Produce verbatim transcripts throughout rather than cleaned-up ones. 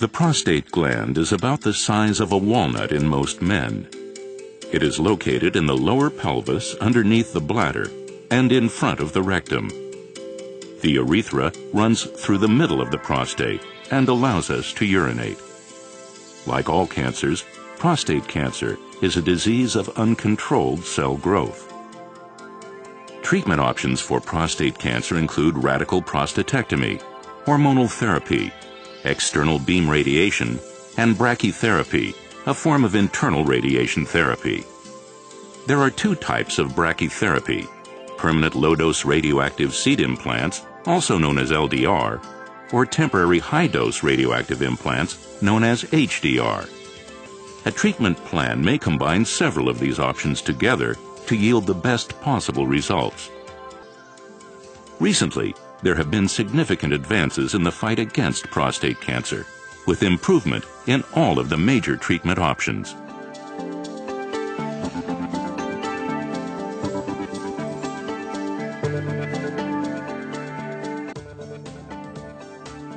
The prostate gland is about the size of a walnut in most men. It is located in the lower pelvis underneath the bladder and in front of the rectum. The urethra runs through the middle of the prostate and allows us to urinate. Like all cancers, prostate cancer is a disease of uncontrolled cell growth. Treatment options for prostate cancer include radical prostatectomy, hormonal therapy, external beam radiation, and brachytherapy, a form of internal radiation therapy. There are two types of brachytherapy: permanent low-dose radioactive seed implants, also known as L D R, or temporary high-dose radioactive implants, known as H D R. A treatment plan may combine several of these options together to yield the best possible results. Recently, there have been significant advances in the fight against prostate cancer, with improvement in all of the major treatment options.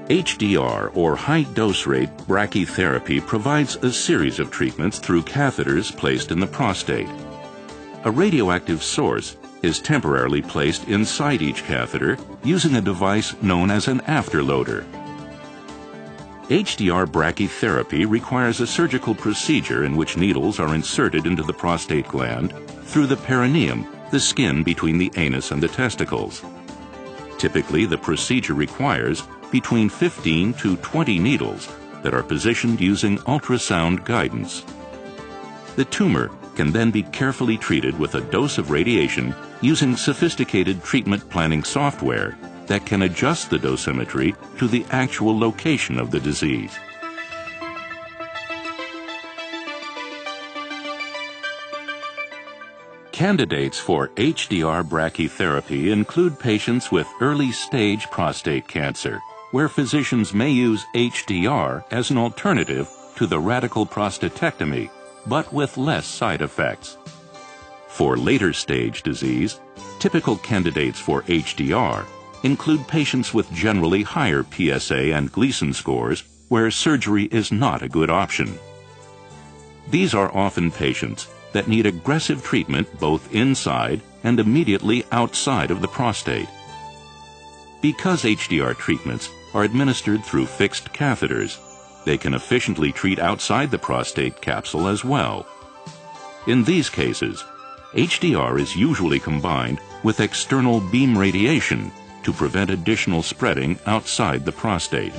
H D R, or high-dose rate brachytherapy, provides a series of treatments through catheters placed in the prostate. A radioactive source is temporarily placed inside each catheter using a device known as an afterloader. H D R brachytherapy requires a surgical procedure in which needles are inserted into the prostate gland through the perineum, the skin between the anus and the testicles. Typically, the procedure requires between fifteen to twenty needles that are positioned using ultrasound guidance. The tumor can then be carefully treated with a dose of radiation using sophisticated treatment planning software that can adjust the dosimetry to the actual location of the disease. Candidates for H D R brachytherapy include patients with early-stage prostate cancer, where physicians may use H D R as an alternative to the radical prostatectomy, but with less side effects. For later-stage disease, typical candidates for H D R include patients with generally higher P S A and Gleason scores, where surgery is not a good option. These are often patients that need aggressive treatment both inside and immediately outside of the prostate. Because H D R treatments are administered through fixed catheters, they can efficiently treat outside the prostate capsule as well. In these cases, H D R is usually combined with external beam radiation to prevent additional spreading outside the prostate.